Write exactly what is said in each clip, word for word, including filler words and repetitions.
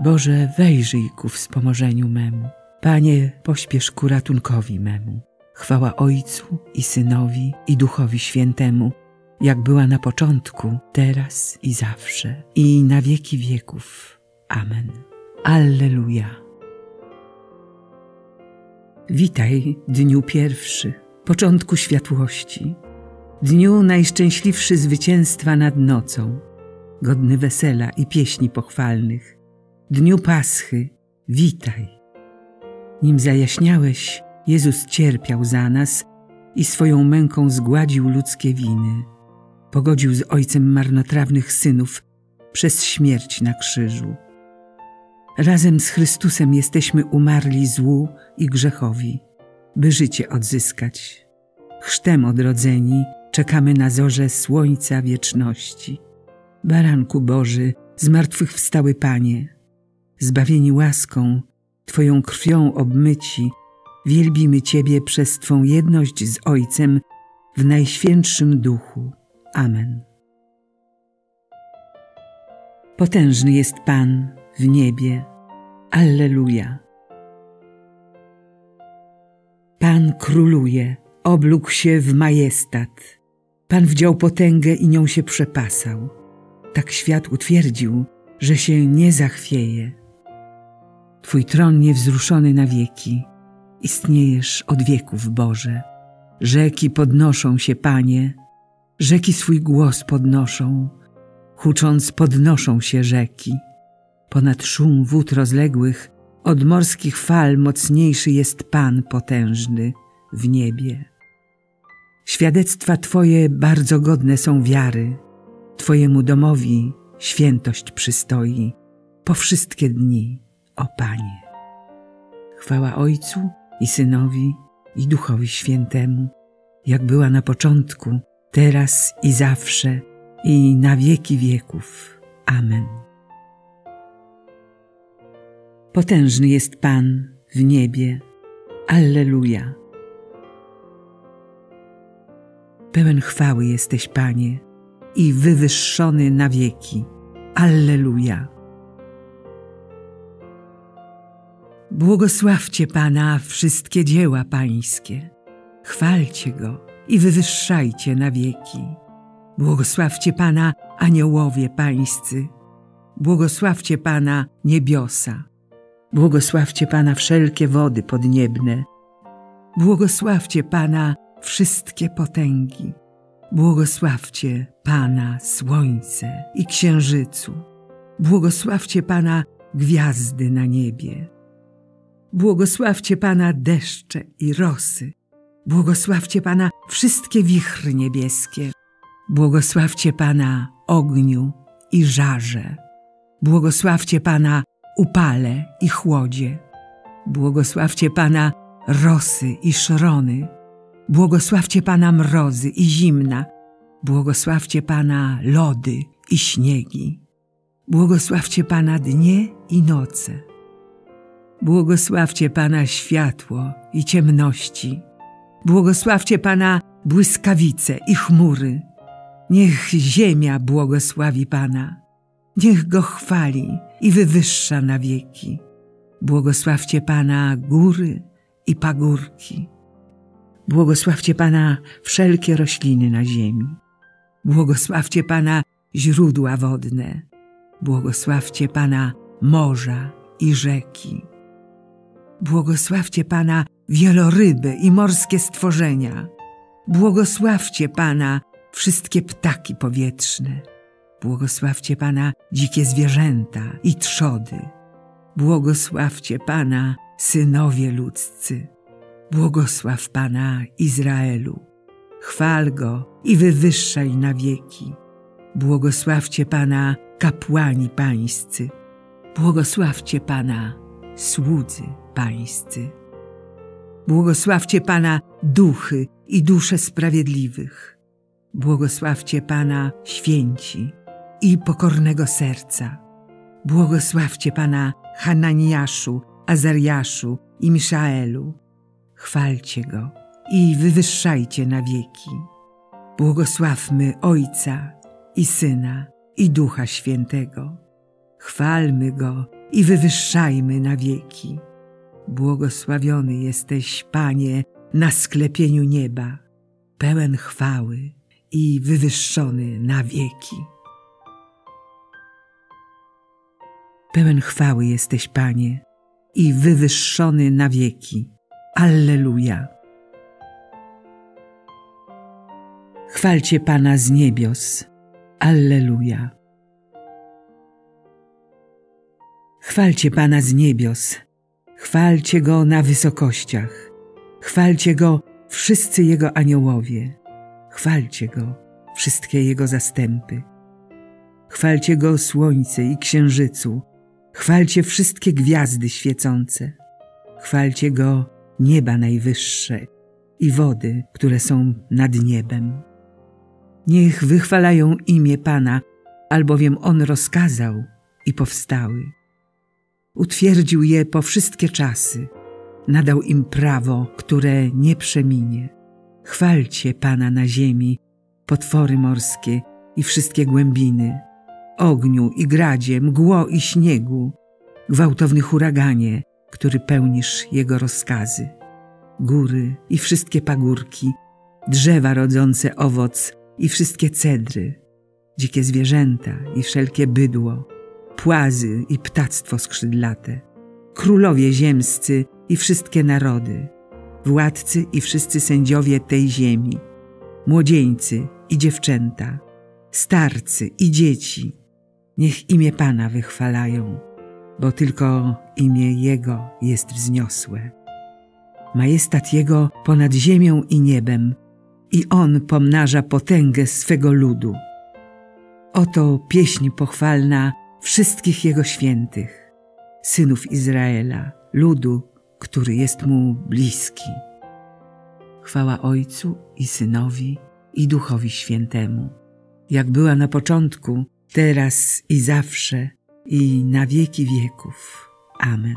Boże, wejrzyj ku wspomożeniu memu. Panie, pośpiesz ku ratunkowi memu. Chwała Ojcu i Synowi, i Duchowi Świętemu, jak była na początku, teraz i zawsze, i na wieki wieków. Amen. Alleluja. Witaj, dniu pierwszy, początku światłości, dniu najszczęśliwszy zwycięstwa nad nocą, godny wesela i pieśni pochwalnych, dniu Paschy, witaj. Nim zajaśniałeś, Jezus cierpiał za nas i swoją męką zgładził ludzkie winy. Pogodził z Ojcem marnotrawnych synów przez śmierć na krzyżu. Razem z Chrystusem jesteśmy umarli złu i grzechowi, by życie odzyskać. Chrztem odrodzeni czekamy na zorze słońca wieczności. Baranku Boży, zmartwychwstały Panie, zbawieni łaską, Twoją krwią obmyci, wielbimy Ciebie przez Twą jedność z Ojcem w Najświętszym Duchu. Amen. Potężny jest Pan w niebie. Alleluja. Pan króluje, oblókł się w majestat. Pan wdział potęgę i nią się przepasał. Tak świat utwierdził, że się nie zachwieje. Twój tron niewzruszony na wieki. Istniejesz od wieków, Boże. Rzeki podnoszą się, Panie. Rzeki swój głos podnoszą. Hucząc podnoszą się rzeki. Ponad szum wód rozległych, od morskich fal mocniejszy jest Pan potężny w niebie. Świadectwa Twoje bardzo godne są wiary. Twojemu domowi świętość przystoi po wszystkie dni, o Panie. Chwała Ojcu i Synowi, i Duchowi Świętemu, jak była na początku, teraz i zawsze, i na wieki wieków. Amen. Potężny jest Pan w niebie. Alleluja. Pełen chwały jesteś, Panie, i wywyższony na wieki. Alleluja. Błogosławcie Pana wszystkie dzieła Pańskie. Chwalcie Go i wywyższajcie na wieki. Błogosławcie Pana aniołowie Pańscy. Błogosławcie Pana niebiosa. Błogosławcie Pana wszelkie wody podniebne. Błogosławcie Pana wszystkie potęgi. Błogosławcie Pana słońce i księżycu. Błogosławcie Pana gwiazdy na niebie. Błogosławcie Pana deszcze i rosy. Błogosławcie Pana wszystkie wichry niebieskie. Błogosławcie Pana ogniu i żarze. Błogosławcie Pana upale i chłodzie. Błogosławcie Pana rosy i szrony. Błogosławcie Pana mrozy i zimna. Błogosławcie Pana lody i śniegi. Błogosławcie Pana dnie i noce. Błogosławcie Pana światło i ciemności. Błogosławcie Pana błyskawice i chmury. Niech ziemia błogosławi Pana. Niech Go chwali i wywyższa na wieki. Błogosławcie Pana góry i pagórki. Błogosławcie Pana wszelkie rośliny na ziemi. Błogosławcie Pana źródła wodne. Błogosławcie Pana morza i rzeki. Błogosławcie Pana wieloryby i morskie stworzenia. Błogosławcie Pana wszystkie ptaki powietrzne. Błogosławcie Pana dzikie zwierzęta i trzody. Błogosławcie Pana synowie ludzcy. Błogosław Pana Izraelu. Chwal Go i wywyższaj na wieki. Błogosławcie Pana kapłani pańscy. Błogosławcie Pana słudzy pańscy. Błogosławcie Pana duchy i dusze sprawiedliwych. Błogosławcie Pana święci i pokornego serca. Błogosławcie Pana Hananiaszu, Azariaszu i Miszaelu. Chwalcie Go i wywyższajcie na wieki. Błogosławmy Ojca i Syna, i Ducha Świętego. Chwalmy Go i wywyższajmy na wieki. Błogosławiony jesteś, Panie, na sklepieniu nieba, pełen chwały i wywyższony na wieki. Pełen chwały jesteś, Panie, i wywyższony na wieki. Alleluja! Chwalcie Pana z niebios. Alleluja! Chwalcie Pana z niebios. Chwalcie Go na wysokościach. Chwalcie Go wszyscy Jego aniołowie. Chwalcie Go wszystkie Jego zastępy. Chwalcie Go słońce i księżycu. Chwalcie wszystkie gwiazdy świecące. Chwalcie Go nieba najwyższe i wody, które są nad niebem. Niech wychwalają imię Pana, albowiem On rozkazał i powstały. Utwierdził je po wszystkie czasy. Nadał im prawo, które nie przeminie. Chwalcie Pana na ziemi, potwory morskie i wszystkie głębiny, ogniu i gradzie, mgło i śniegu, gwałtowny huraganie, który pełnisz Jego rozkazy, góry i wszystkie pagórki, drzewa rodzące owoc i wszystkie cedry, dzikie zwierzęta i wszelkie bydło, płazy i ptactwo skrzydlate, królowie ziemscy i wszystkie narody, władcy i wszyscy sędziowie tej ziemi, młodzieńcy i dziewczęta, starcy i dzieci, niech imię Pana wychwalają, bo tylko imię Jego jest wzniosłe. Majestat Jego ponad ziemią i niebem, i On pomnaża potęgę swego ludu. Oto pieśń pochwalna wszystkich Jego świętych, synów Izraela, ludu, który jest Mu bliski. Chwała Ojcu i Synowi, i Duchowi Świętemu, jak była na początku, teraz i zawsze, i na wieki wieków. Amen.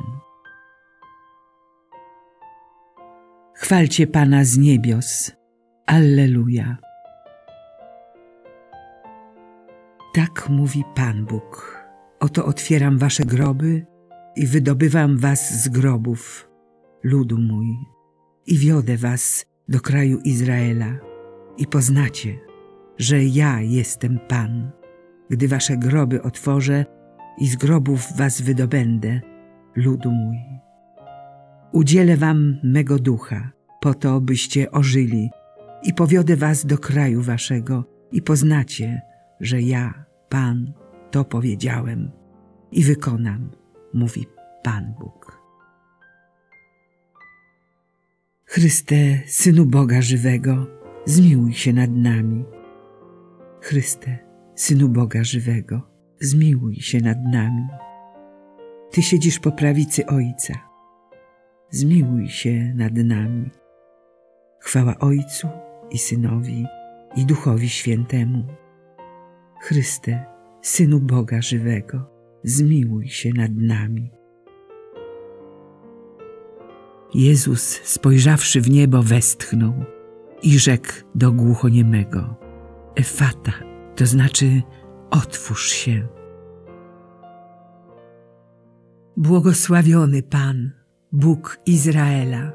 Chwalcie Pana z niebios. Alleluja. Tak mówi Pan Bóg. Oto otwieram wasze groby i wydobywam was z grobów, ludu mój, i wiodę was do kraju Izraela, i poznacie, że ja jestem Pan, gdy wasze groby otworzę i z grobów was wydobędę, ludu mój. Udzielę wam mego ducha, po to byście ożyli, i powiodę was do kraju waszego, i poznacie, że ja, Pan, to powiedziałem i wykonam, mówi Pan Bóg. Chryste, Synu Boga żywego, zmiłuj się nad nami. Chryste, Synu Boga żywego, zmiłuj się nad nami. Ty siedzisz po prawicy Ojca. Zmiłuj się nad nami. Chwała Ojcu i Synowi, i Duchowi Świętemu. Chryste, Synu Boga żywego, zmiłuj się nad nami. Jezus, spojrzawszy w niebo, westchnął i rzekł do głuchoniemego: Efata, to znaczy otwórz się. Błogosławiony Pan, Bóg Izraela,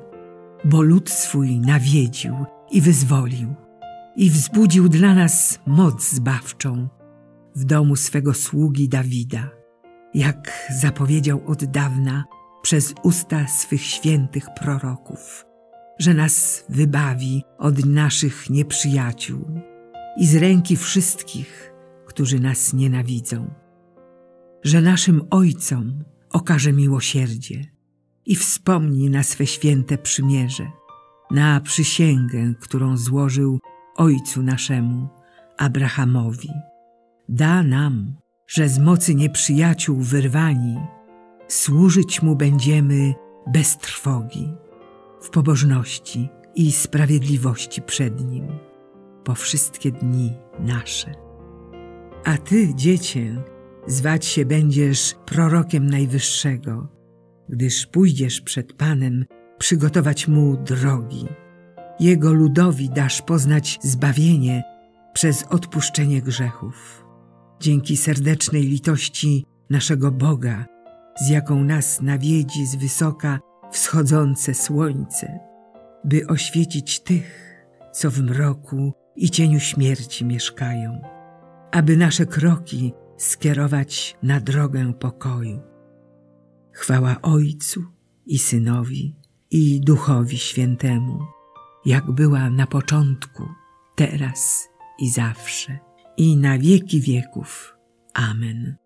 bo lud swój nawiedził i wyzwolił, i wzbudził dla nas moc zbawczą w domu swego sługi Dawida, jak zapowiedział od dawna przez usta swych świętych proroków, że nas wybawi od naszych nieprzyjaciół i z ręki wszystkich, którzy nas nienawidzą, że naszym ojcom okaże miłosierdzie i wspomni na swe święte przymierze, na przysięgę, którą złożył ojcu naszemu, Abrahamowi. Da nam, że z mocy nieprzyjaciół wyrwani, służyć Mu będziemy bez trwogi, w pobożności i sprawiedliwości przed Nim, po wszystkie dni nasze. A Ty, Dziecię, zwać się będziesz prorokiem Najwyższego, gdyż pójdziesz przed Panem przygotować Mu drogi. Jego ludowi dasz poznać zbawienie przez odpuszczenie grzechów, dzięki serdecznej litości naszego Boga, z jaką nas nawiedzi z wysoka wschodzące słońce, by oświecić tych, co w mroku i cieniu śmierci mieszkają, aby nasze kroki skierować na drogę pokoju. Chwała Ojcu i Synowi, i Duchowi Świętemu, jak była na początku, teraz i zawsze, i na wieki wieków. Amen.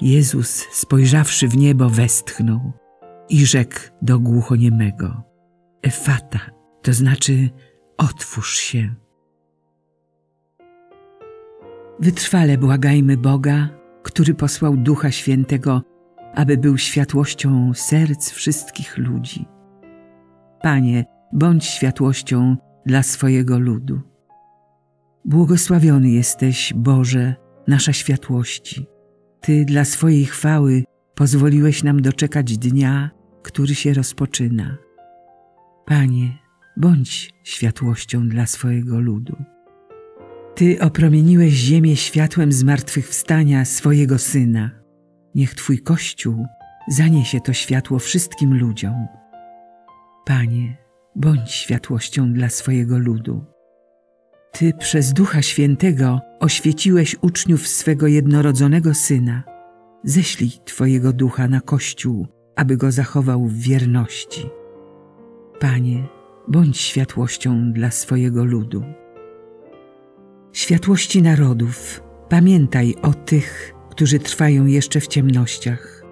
Jezus, spojrzawszy w niebo, westchnął i rzekł do głuchoniemego: Efata, to znaczy otwórz się. Wytrwale błagajmy Boga, który posłał Ducha Świętego, aby był światłością serc wszystkich ludzi. Panie, bądź światłością dla swojego ludu. Błogosławiony jesteś, Boże, nasza światłości. Ty dla swojej chwały pozwoliłeś nam doczekać dnia, który się rozpoczyna. Panie, bądź światłością dla swojego ludu. Ty opromieniłeś ziemię światłem zmartwychwstania swojego Syna. Niech Twój Kościół zaniesie to światło wszystkim ludziom. Panie, bądź światłością dla swojego ludu. Ty przez Ducha Świętego oświeciłeś uczniów swego jednorodzonego Syna. Ześlij Twojego Ducha na Kościół, aby go zachował w wierności. Panie, bądź światłością dla swojego ludu. Światłości narodów, pamiętaj o tych, którzy trwają jeszcze w ciemnościach.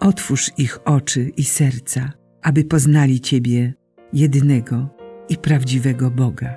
Otwórz ich oczy i serca, aby poznali Ciebie, jedynego i prawdziwego Boga.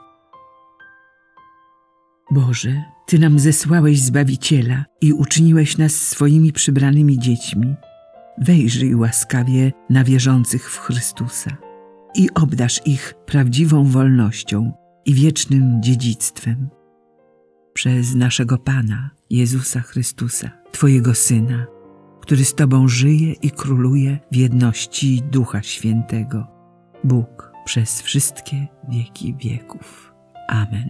Boże, Ty nam zesłałeś Zbawiciela i uczyniłeś nas swoimi przybranymi dziećmi. Wejrzyj łaskawie na wierzących w Chrystusa i obdarz ich prawdziwą wolnością i wiecznym dziedzictwem. Przez naszego Pana, Jezusa Chrystusa, Twojego Syna, który z Tobą żyje i króluje w jedności Ducha Świętego, Bóg przez wszystkie wieki wieków. Amen.